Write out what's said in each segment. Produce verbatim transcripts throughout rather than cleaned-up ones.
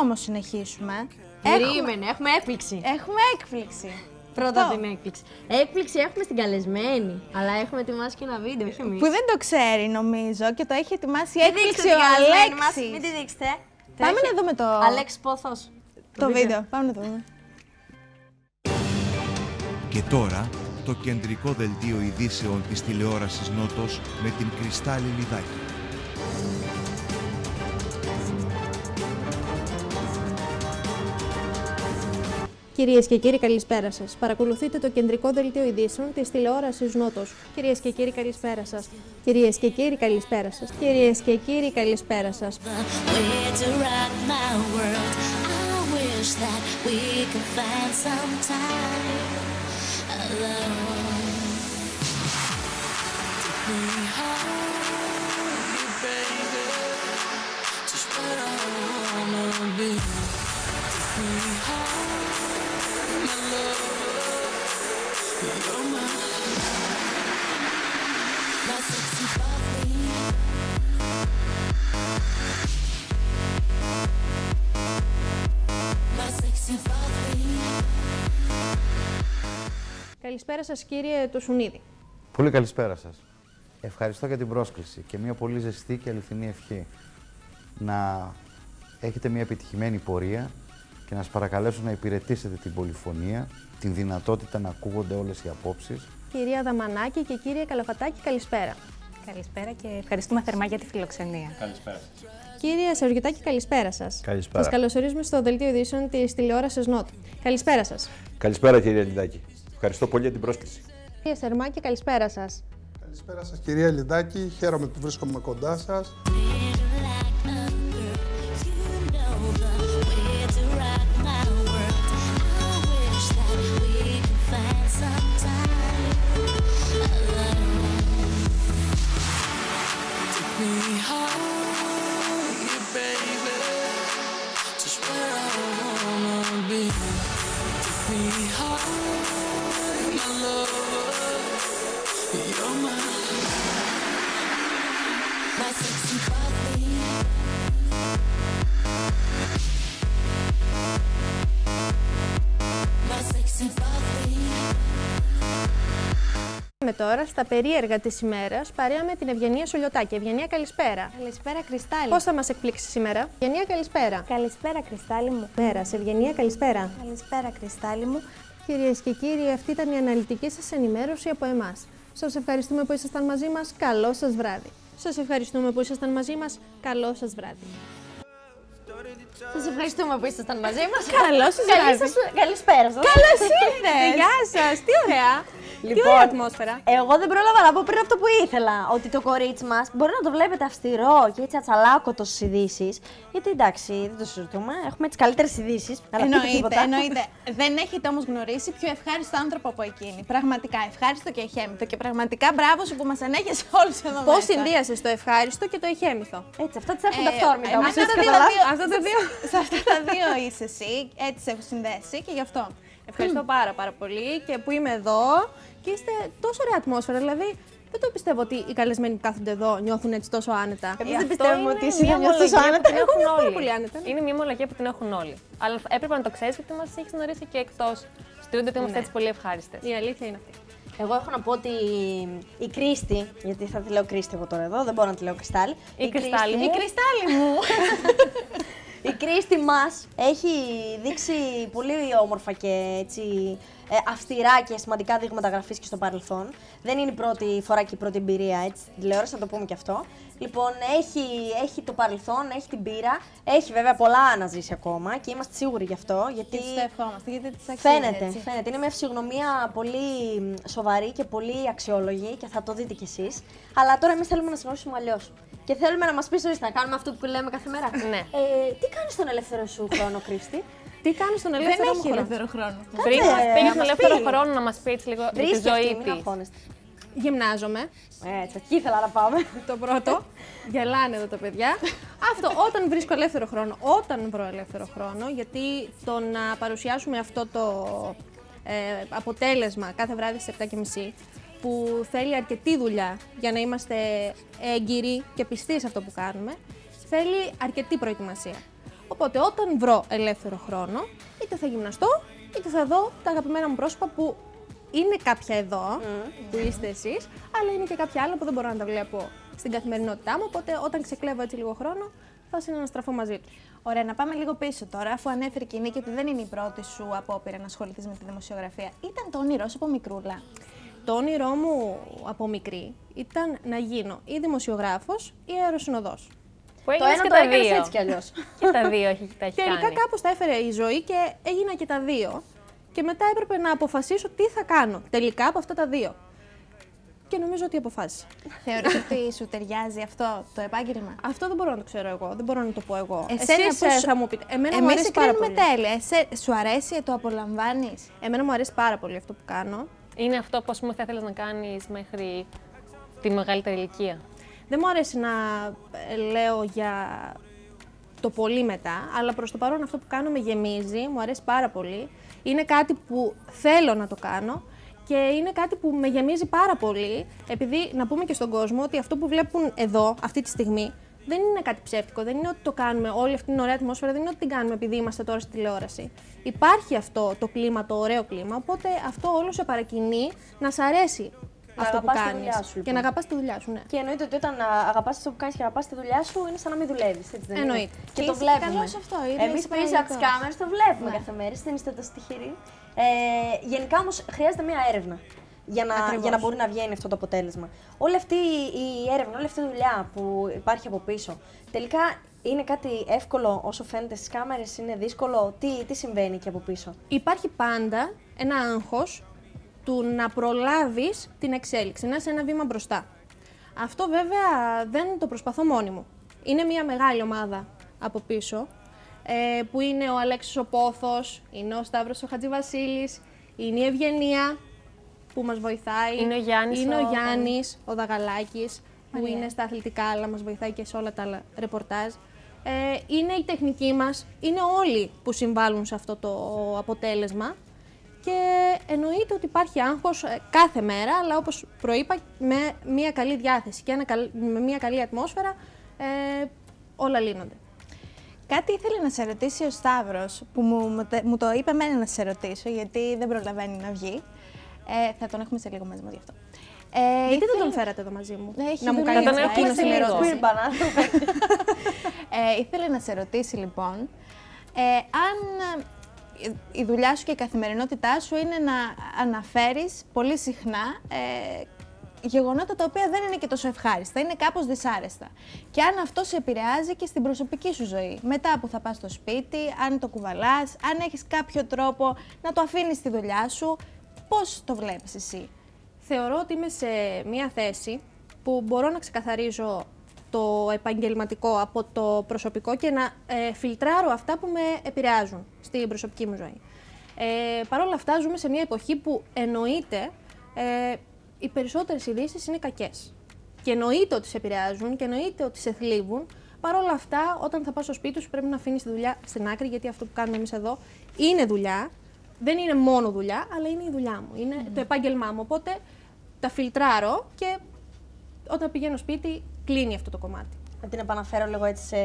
Όμως συνεχίσουμε. Περίμενε, έχουμε έκπληξη. Έχουμε έκπληξη. Πρώτα την έκπληξη. Έκπληξη έχουμε στην καλεσμένη. Αλλά έχουμε ετοιμάσει και ένα βίντεο, όχι εμείς. Που δεν το ξέρει νομίζω και το έχει ετοιμάσει η έκπληξη ο Αλέξης. Μην τη δείξετε. Πάμε να δούμε το... Άλεξ Πόθος. Το βίντεο. Πάμε να το δούμε. Και τώρα, το κεντρικό δελτίο ειδήσεων της τηλεόρασης Νότος με την Κρυστάλλη Λυδάκη. Κυρίες και κύριοι, καλησπέρα σας. Παρακολουθείτε το κεντρικό δελτίο ειδήσεων της τηλεόρασης Νότος. Κυρίες και κύριοι, καλησπέρα σας. Κυρίες και κύριοι, καλησπέρα σας. Κυρίες και κύριοι, καλησπέρα σας. Καλησπέρα σας, κύριε Τουσουνίδη. Πολύ καλησπέρα σας. Ευχαριστώ για την πρόσκληση και μια πολύ ζεστή και αληθινή ευχή. Να έχετε μια επιτυχημένη πορεία και να σας παρακαλέσω να υπηρετήσετε την πολυφωνία, την δυνατότητα να ακούγονται όλες οι απόψεις. Κυρία Δαμανάκη και κύριε Καλαφατάκη, καλησπέρα. Καλησπέρα και ευχαριστούμε θερμά για τη φιλοξενία. Καλησπέρα. Κύριε Σουλιωτάκη, καλησπέρα σας. Καλησπέρα. Σας καλωσορίζουμε στο δελτίο ειδήσεων της τηλεόρασης Νότου. Καλησπέρα σας. Καλησπέρα, κύριε Λυδάκη. Ευχαριστώ πολύ για την πρόσκληση. Κύριε Σερμάκη, καλησπέρα σας. Καλησπέρα σας, κυρία Λυδάκη. Χαίρομαι που βρίσκομαι κοντά σας. Πάμε τώρα στα περίεργα της ημέρας, παρέα με την Ευγενία Σουλιωτάκη. Ευγενία, καλησπέρα. Καλησπέρα, Κρυστάλλη. Πώς θα μας εκπλήξεις σήμερα? Ευγενία, καλησπέρα. Καλησπέρα, Κρυστάλλη μου. Πέρας, Ευγενία, καλησπέρα. Καλησπέρα, Κρυστάλλη μου. Κυρίες και κύριοι, αυτή ήταν η αναλυτική σας ενημέρωση από εμάς. Σας ευχαριστούμε που ήσασταν μαζί μας. Καλό σας βράδυ. Σας ευχαριστούμε που ήσασταν μαζί μας. Καλό σας βράδυ. Σας ευχαριστούμε που ήσασταν μαζί μας. Καλό σας βράδυ. Καλησπέρα σας. Καλώς ήρθες. Γεια σας. Τι ωραία. Λοιπόν, τι ωραία ατμόσφαιρα. Εγώ δεν πρόλαβα να πω πριν αυτό που ήθελα. Ότι το κορίτσι μας μπορεί να το βλέπετε αυστηρό και έτσι ατσαλάκωτο στις ειδήσεις. Γιατί εντάξει, δεν το συζητούμε. Έχουμε τις καλύτερες ειδήσεις. Εννοείται, εννοείται. Δεν έχετε όμως γνωρίσει πιο ευχάριστο άνθρωπο από εκείνη. Πραγματικά ευχάριστο και εχέμηθο. Και πραγματικά μπράβο σου που μας ανέχεσαι όλους εδώ μέσα. Πώς συνδύασες το ευχάριστο και το εχέμηθο? Έτσι, αυτά τις έρχονται ε, αυθόρμητα. Όμως, αυτά, τα δύο, αυτά τα δύο. Σε αυτά τα δύο είσαι εσύ. Έτσι σε έχω συνδέσει και γι' αυτό. Ευχαριστώ πάρα πάρα πολύ και που είμαι εδώ και είστε τόσο ωραία ατμόσφαιρα, δηλαδή δεν το πιστεύω ότι οι καλεσμένοι που κάθονται εδώ νιώθουν έτσι τόσο άνετα. Εμείς δεν πιστεύουμε ότι εσύ δεν νιώθεις τόσο άνετα, εγώ νιώθω πάρα πολύ άνετα. Είναι μια ομολογία που την έχουν όλοι, αλλά έπρεπε να το ξέρεις γιατί μας έχεις γνωρίσει και εκτός στούντιο ότι είμαστε έτσι πολύ ευχάριστες. Η αλήθεια είναι αυτή. Εγώ έχω να πω ότι η Κρίστη, γιατί θα τη λέω Κρίστη εγώ τώρα εδώ, δεν μπορώ να τη λέω Κρυστάλλη. Η Κρυστάλλη μου. Η Κρίστη μας έχει δείξει πολύ όμορφα και έτσι αυστηρά και σημαντικά δείγματα γραφής και στο παρελθόν. Δεν είναι η πρώτη φορά και η πρώτη εμπειρία, έτσι, στην τηλεόραση, να το πούμε και αυτό. Λοιπόν, έχει, έχει το παρελθόν, έχει την πείρα, έχει βέβαια πολλά να ζήσει ακόμα και είμαστε σίγουροι γι' αυτό. Γιατί τις το ευχόμαστε, γιατί τις αξίζει, φαίνεται, έτσι. Φαίνεται. Είναι μια φυσιογνωμία πολύ σοβαρή και πολύ αξιόλογη και θα το δείτε κι εσείς. Αλλά τώρα εμείς θέλουμε να συγνώσουμε αλλιώς. Και θέλουμε να μας πεις, ορίστε, να κάνουμε αυτό που λέμε κάθε μέρα. Ναι. Ε, τι κάνεις στον ελεύθερο σου χρόνο, Κρίστη? Τι κάνεις στον ελεύθερο μου χρόνο? Δεν έχει ελεύθερο χρόνο. Πριν μας πήγε στον ελεύθερο χρόνο να μας πει έτσι λίγο τη ζωή της. Γυμνάζομαι. Έτσι, εκεί ήθελα να πάμε. Το πρώτο. Γελάνε εδώ τα παιδιά. Αυτό, όταν βρίσκω ελεύθερο χρόνο, όταν βρω ελεύθερο χρόνο, γιατί το να παρουσιάσουμε αυτό το ε, αποτέλεσμα κάθε βράδυ στις επτά και μισή, που θέλει αρκετή δουλειά για να είμαστε έγκυροι και πιστοί σε αυτό που κάνουμε, θέλει αρκετή προετοιμασία. Οπότε όταν βρω ελεύθερο χρόνο, είτε θα γυμναστώ, είτε θα δω τα αγαπημένα μου πρόσωπα που είναι κάποια εδώ, mm. που είστε εσείς, αλλά είναι και κάποια άλλα που δεν μπορώ να τα βλέπω στην καθημερινότητά μου. Οπότε όταν ξεκλέβω έτσι λίγο χρόνο, θα συναναστραφώ μαζί του. Ωραία, να πάμε λίγο πίσω τώρα, αφού ανέφερε και η Νίκη ότι δεν είναι η πρώτη σου απόπειρα να ασχοληθείς με τη δημοσιογραφία. Ήταν το όνειρό σου από μικρούλα? Το όνειρό μου από μικρή ήταν να γίνω ή δημοσιογράφος ή αεροσυνοδός. Που το ένα και το έκανες δύο. Έτσι κι αλλιώς. Και τα δύο έχει τα έχει κάνει. Τελικά κάπως τα έφερε η ζωή και έγινα και τα δύο. Και μετά έπρεπε να αποφασίσω τι θα κάνω τελικά από αυτά τα δύο. Και νομίζω ότι αποφάσισα. Θεωρείς ότι σου ταιριάζει αυτό το επάγγελμα? Αυτό δεν μπορώ να το ξέρω εγώ, δεν μπορώ να το πω εγώ. Εσένα Εσείς πώς... θα μου πείτε. Εμένα εμείς μου αρέσει πάρα πολύ. Τέλεια. Εσέ... Σου αρέσει, το απολαμβάνεις? Εμένα μου αρέσει πάρα πολύ αυτό που κάνω. Είναι αυτό που θα ήθελες να κάνεις μέχρι τη μεγαλύτερη ηλικία? Δεν μου αρέσει να λέω για το πολύ μετά, αλλά προς το παρόν αυτό που κάνω με γεμίζει, μου αρέσει πάρα πολύ. Είναι κάτι που θέλω να το κάνω. Και είναι κάτι που με γεμίζει πάρα πολύ, επειδή να πούμε και στον κόσμο ότι αυτό που βλέπουν εδώ, αυτή τη στιγμή, δεν είναι κάτι ψεύτικο. Δεν είναι ότι το κάνουμε όλη αυτή την ωραία ατμόσφαιρα, δεν είναι ότι την κάνουμε επειδή είμαστε τώρα στη τηλεόραση. Υπάρχει αυτό το κλίμα, το ωραίο κλίμα, οπότε αυτό όλο σε παρακινεί να σ' αρέσει να αυτό που κάνεις τη σου, λοιπόν. Και να αγαπάς τη δουλειά σου. Ναι. Και εννοείται ότι όταν αγαπάς αυτό που κάνεις και αγαπάς τη δουλειά σου, είναι σαν να μην δουλεύεις. Εννοείται. Και, και το βλέπουμε. Εμείς πίσω από τις κάμερες το βλέπουμε ναι. κάθε μέρα, δεν είστε τόσο τυχεροί. Ε, γενικά όμως χρειάζεται μία έρευνα για να, για να μπορεί να βγαίνει αυτό το αποτέλεσμα. Όλη αυτή η έρευνα, όλη αυτή η δουλειά που υπάρχει από πίσω, τελικά είναι κάτι εύκολο όσο φαίνεται στις κάμερες, είναι δύσκολο, τι, τι συμβαίνει εκεί από πίσω? Υπάρχει πάντα ένα άγχος του να προλάβεις την εξέλιξη, να είσαι ένα βήμα μπροστά. Αυτό βέβαια δεν το προσπαθώ μόνη μου. Είναι μία μεγάλη ομάδα από πίσω, που είναι ο Αλέξης ο Πόθος, είναι ο Σταύρος ο Χατζηβασίλης, είναι η Ευγενία που μας βοηθάει, είναι ο Γιάννης, είναι ο, ο... Γιάννης, ο Δαγαλάκης, Μαρία. Που είναι στα αθλητικά, αλλά μας βοηθάει και σε όλα τα άλλα ρεπορτάζ. Ε, είναι η τεχνική μας, είναι όλοι που συμβάλλουν σε αυτό το αποτέλεσμα και εννοείται ότι υπάρχει άγχος κάθε μέρα, αλλά όπως προείπα, με μια καλή διάθεση και με μια καλή ατμόσφαιρα ε, όλα λύνονται. Κάτι ήθελε να σε ρωτήσει ο Σταύρος, που μου, μου το είπε εμένα να σε ρωτήσω, γιατί δεν προλαβαίνει να βγει. Ε, θα τον έχουμε σε λίγο μαζί μας γι' αυτό. Ε, γιατί ήθελε... δεν τον φέρατε εδώ μαζί μου, έχει να μου κάνει την ερώτηση. ε, ήθελε να σε ρωτήσει λοιπόν, ε, αν η δουλειά σου και η καθημερινότητά σου είναι να αναφέρεις πολύ συχνά ε, γεγονότα τα οποία δεν είναι και τόσο ευχάριστα, είναι κάπως δυσάρεστα. Και αν αυτό σε επηρεάζει και στην προσωπική σου ζωή. Μετά που θα πας στο σπίτι, αν το κουβαλάς, αν έχεις κάποιο τρόπο να το αφήνεις στη δουλειά σου, πώς το βλέπεις εσύ? Θεωρώ ότι είμαι σε μία θέση που μπορώ να ξεκαθαρίζω το επαγγελματικό από το προσωπικό και να ε, φιλτράρω αυτά που με επηρεάζουν στην προσωπική μου ζωή. Ε, Παρ' όλα αυτά, ζούμε σε μία εποχή που εννοείται ε, οι περισσότερες ειδήσεις είναι κακές. Και εννοείται ότι σε επηρεάζουν και εννοείται ότι σε θλίβουν. Παρ' όλα αυτά, όταν θα πας στο σπίτι σου, πρέπει να αφήνεις τη δουλειά στην άκρη, γιατί αυτό που κάνουμε εμείς εδώ είναι δουλειά. Δεν είναι μόνο δουλειά, αλλά είναι η δουλειά μου. Είναι mm. το επάγγελμά μου. Οπότε τα φιλτράρω και όταν πηγαίνω σπίτι, κλείνει αυτό το κομμάτι. Να την επαναφέρω λίγο έτσι σε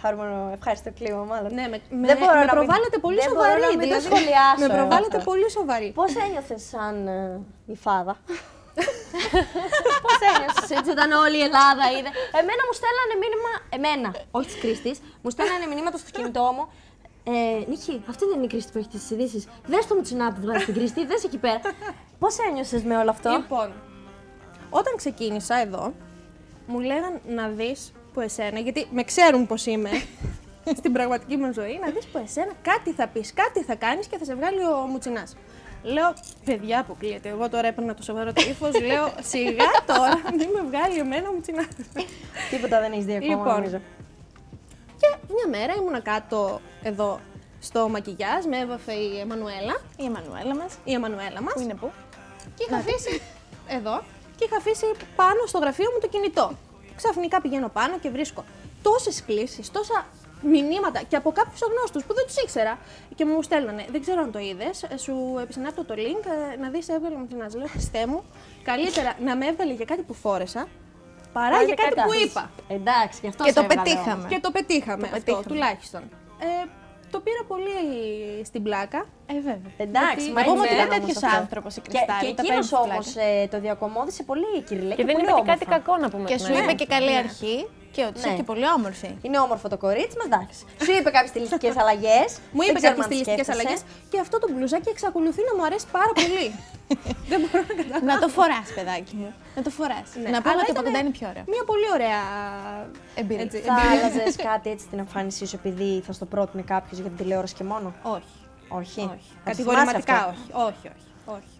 χαρούμενο, ευχάριστο κλίμα, μάλλον. Ναι, με, με, δεν μπορώ με να προβάλλετε μην... πολύ δεν σοβαρή. Δεν δηλαδή, το σχολιάσω. Με προβάλλετε πολύ σοβαρή. Πώς ένιωθες σαν ε, η φάδα? Πώς ένιωσες έτσι όταν όλη η Ελλάδα είδε? Εμένα μου στέλνανε μήνυμα, εμένα, όχι της Κρίστης, μου στέλνανε μηνύματα στο κινητό μου. Ε, Νίκη, αυτή δεν είναι η Κρίστη που έχει τις ειδήσεις. Δες το Μουτσινάπι που βγάζει την Κρίστη, δες εκεί πέρα. Πώς ένιωσες με όλο αυτό? Λοιπόν, όταν ξεκίνησα εδώ, μου λέγαν να δεις που εσένα, γιατί με ξέρουν πως είμαι στην πραγματική μου ζωή, να δεις που εσένα κάτι θα πεις, κάτι θα κάνεις και θα σε βγάλει ο Μουτσινάς. Λέω, παιδιά, αποκλείεται. Εγώ τώρα έπαιρνα το σοβαρό τύφο. Λέω, σιγά τώρα, μην με βγάλει εμένα ο Μουτσινάς. Τίποτα δεν έχει δει ακόμα, λοιπόν, νομίζω. Και μια μέρα ήμουνα κάτω εδώ στο μακιγιάζ, με έβαφε η Εμμανουέλα. Η Εμμανουέλα μας. Η Εμμανουέλα μας. Πού είναι πού? Και είχα αφήσει εδώ και είχα αφήσει πάνω στο γραφείο μου το κινητό. Ξαφνικά πηγαίνω πάνω και βρίσκω τόσες κλήσεις, τόσα μηνύματα και από κάποιους αγνώστους που δεν τους ήξερα και μου στέλνανε. Δεν ξέρω αν το είδες. Σου επισυνάπτω το link να δεις έβγαλε μου την αζλό. Χριστέ μου, καλύτερα να με έβγαλε για κάτι που φόρεσα παρά για κάτι που είπα. Εντάξει, γι' αυτό και το πετύχαμε. Και το πετύχαμε, το αυτό πετύχαμε. Τουλάχιστον. ε, το πήρα πολύ στην πλάκα. Ε, βέβαια. Εντάξει, μα είναι τέτοιο άνθρωπο η Κρυστάλλη. Και, και εκείνο όμω ε, το διακομώδησε πολύ, κύριε. Και δεν είναι και κάτι κακό να πούμε. Και σου είπε και καλή αρχή. Και ότι ναι. είσαι και πολύ όμορφη. Είναι όμορφο το κορίτσι μας, εντάξει. Σου είπε κάποιες στιλιστικές αλλαγές. Μου είπε κάποιες στιλιστικές αλλαγές. Και αυτό το μπλουζάκι εξακολουθεί να μου αρέσει πάρα πολύ. Δεν μπορώ να καταλάβω. Να το φοράς, παιδάκι μου. Να το φοράς. Ναι. Να πούμε ότι παντά είναι πιο ωραία. Μια πολύ ωραία εμπειρία. Έτσι, θα άλλαζες κάτι έτσι την εμφάνισή σου επειδή θα στο πρότεινε κάποιος για την τηλεόραση και μόνο? Όχι. Όχι. όχι. Κατηγορηματικά όχι. Όχι, όχι, όχι.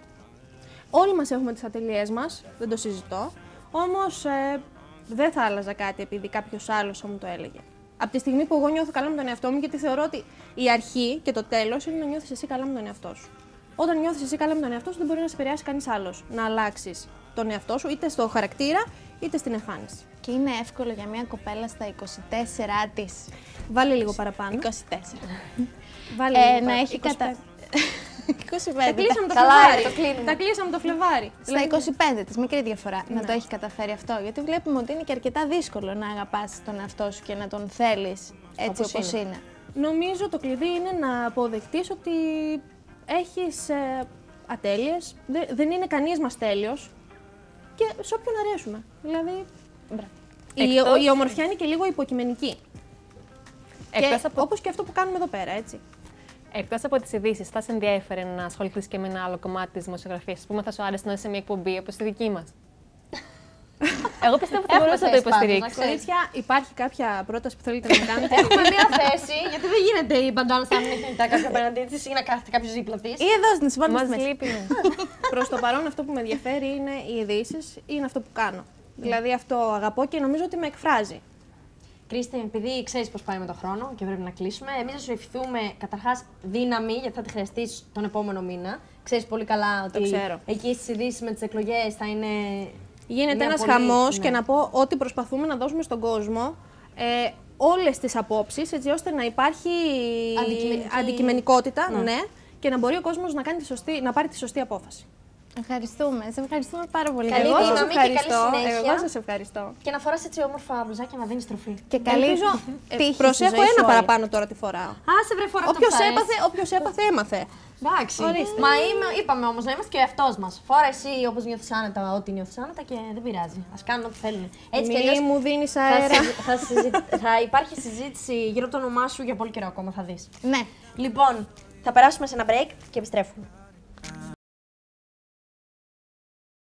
Όλοι μας έχουμε τις ατελείες μας, δεν το συζητώ. Όμως. Ε, Δεν θα άλλαζα κάτι επειδή κάποιος άλλος θα μου το έλεγε. Από τη στιγμή που εγώ νιώθω καλά με τον εαυτό μου, γιατί θεωρώ ότι η αρχή και το τέλος είναι να νιώθεις εσύ καλά με τον εαυτό σου. Όταν νιώθεις εσύ καλά με τον εαυτό σου, δεν μπορεί να σε επηρεάσει κανείς άλλος να αλλάξεις τον εαυτό σου, είτε στο χαρακτήρα είτε στην εμφάνιση. Και είναι εύκολο για μια κοπέλα στα είκοσι τέσσερα της. Βάλε λίγο παραπάνω. είκοσι τέσσερα. Βάλε λίγο ε, παραπάνω. Να έχει κατα... Τα κλείσαμε το Φλεβάρι. Τα κλείσαμε το Φλεβάρι. Στα είκοσι πέντε της, μικρή διαφορά. Να το έχει καταφέρει αυτό. Γιατί βλέπουμε ότι είναι και αρκετά δύσκολο να αγαπάς τον εαυτό σου και να τον θέλεις έτσι όπως είναι. Νομίζω το κλειδί είναι να αποδεχτείς ότι έχεις ατέλειες. Δεν είναι κανείς μας τέλειος. Και σε όποιον αρέσουμε. Δηλαδή. Η ομορφιά είναι και λίγο υποκειμενική. Όπως και αυτό που κάνουμε εδώ πέρα, έτσι. Εκτός από τις ειδήσεις, θα σε ενδιέφερε να ασχοληθείς και με ένα άλλο κομμάτι της δημοσιογραφίας? Ας πούμε, θα σου άρεσε να είσαι μια εκπομπή όπως τη δική μας? Εγώ πιστεύω ότι θα μπορούσα να το υποστηρίξω. Κορίτσια, υπάρχει κάποια πρόταση που θέλετε να κάνετε? Έχουμε μια θέση, γιατί δεν γίνεται η παντόνα να μην έχει κάποιο απέναντί της ή να κάθεται κάποιος δίπλα της. Ή εδώ στην συμφωνία μας. Μας λείπει. Προς το παρόν, αυτό που με ενδιαφέρει είναι οι ειδήσεις ή είναι αυτό που κάνω. Δηλαδή, αυτό αγαπώ και νομίζω ότι με εκφράζει. Κρίστη, επειδή ξέρεις πώς πάει με τον χρόνο και πρέπει να κλείσουμε, εμείς θα σου ευχηθούμε καταρχάς δύναμη, γιατί θα τη χρειαστείς τον επόμενο μήνα. Ξέρεις πολύ καλά ότι ξέρω. Εκεί στις ειδήσεις με τις εκλογές θα είναι. Γίνεται ένας πολύ... χαμός ναι. και να πω ότι προσπαθούμε να δώσουμε στον κόσμο ε, όλες τις απόψεις, έτσι ώστε να υπάρχει αντικειμενική... αντικειμενικότητα ναι. Ναι, και να μπορεί ο κόσμος να, κάνει τη σωστή, να πάρει τη σωστή απόφαση. Ευχαριστούμε. Σε ευχαριστούμε πάρα πολύ. Καλή δύναμη και καλή συνέχεια. Εγώ σας ευχαριστώ. Και να φοράς έτσι όμορφα μπλουζάκια να δίνεις τροφή. Και καλή τύχη. Προσέχω ένα παραπάνω τώρα τη φοράω. Α, σε βρε φορά. Όποιος έπαθε, όποιος έπαθε έμαθε. Εντάξει. Μα είπαμε όμως να είμαστε και ο εαυτός μας. Φόρα εσύ όπως νιώθεις άνετα, ό,τι νιώθεις άνετα και δεν πειράζει. Ας κάνουν ό,τι θέλουν. Έτσι κι μου δίνεις αέρα. Θα υπάρχει συζήτηση γύρω από το όνομά σου για πολύ καιρό ακόμα, θα δεις. Ναι. Λοιπόν, θα περάσουμε σε ένα break και επιστρέφουμε.